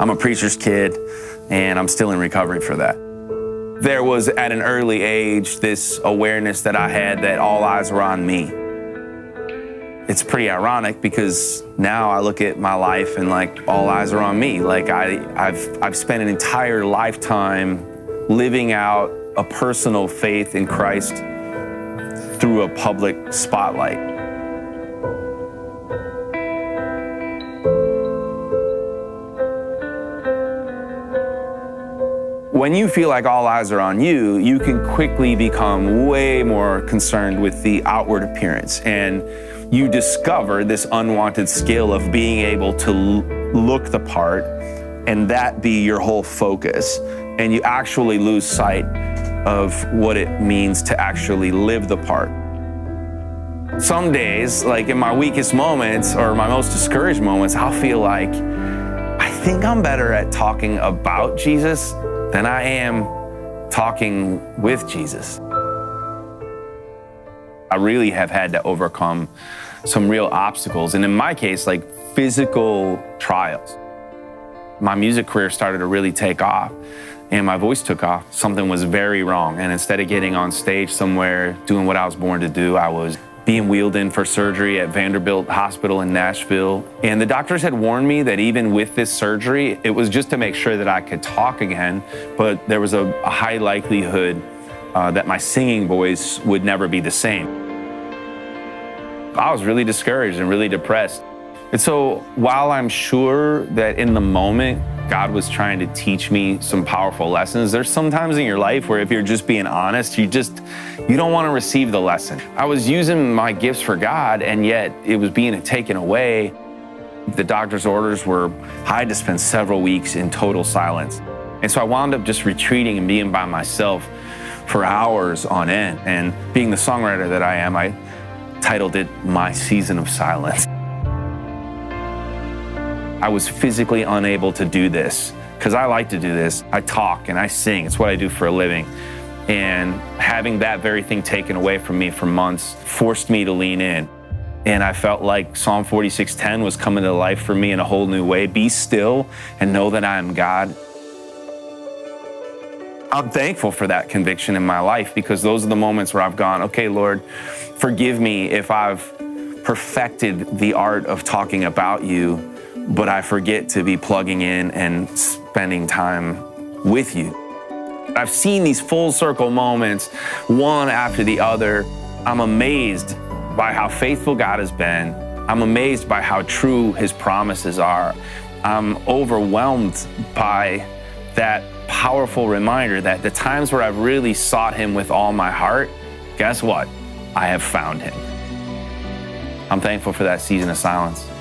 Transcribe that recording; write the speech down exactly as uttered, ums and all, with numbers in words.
I'm a preacher's kid, and I'm still in recovery for that. There was, at an early age, this awareness that I had that all eyes were on me. It's pretty ironic because now I look at my life and like all eyes are on me. Like I, I've, I've spent an entire lifetime living out a personal faith in Christ through a public spotlight. When you feel like all eyes are on you, you can quickly become way more concerned with the outward appearance, and you discover this unwanted skill of being able to look the part and that be your whole focus, and you actually lose sight of what it means to actually live the part. Some days, like in my weakest moments or my most discouraged moments, I'll feel like I think I'm better at talking about Jesus than I am talking with Jesus. I really have had to overcome some real obstacles, and in my case, like physical trials. My music career started to really take off, and my voice took off. Something was very wrong, and instead of getting on stage somewhere, doing what I was born to do, I was being wheeled in for surgery at Vanderbilt Hospital in Nashville. And the doctors had warned me that even with this surgery, it was just to make sure that I could talk again, but there was a, a high likelihood uh, that my singing voice would never be the same. I was really discouraged and really depressed. And so while I'm sure that in the moment, God was trying to teach me some powerful lessons, there's sometimes in your life where if you're just being honest, you just, you don't want to receive the lesson. I was using my gifts for God, and yet it was being taken away. The doctor's orders were I had to spend several weeks in total silence. And so I wound up just retreating and being by myself for hours on end. And being the songwriter that I am, I titled it My Season of Silence. I was physically unable to do this because I like to do this. I talk and I sing. It's what I do for a living. And having that very thing taken away from me for months forced me to lean in. And I felt like Psalm forty-six ten was coming to life for me in a whole new way. Be still and know that I am God. I'm thankful for that conviction in my life, because those are the moments where I've gone, okay, Lord, forgive me if I've perfected the art of talking about you, but I forget to be plugging in and spending time with you. I've seen these full circle moments, one after the other. I'm amazed by how faithful God has been. I'm amazed by how true his promises are. I'm overwhelmed by that powerful reminder that the times where I've really sought him with all my heart, guess what? I have found him. I'm thankful for that season of silence.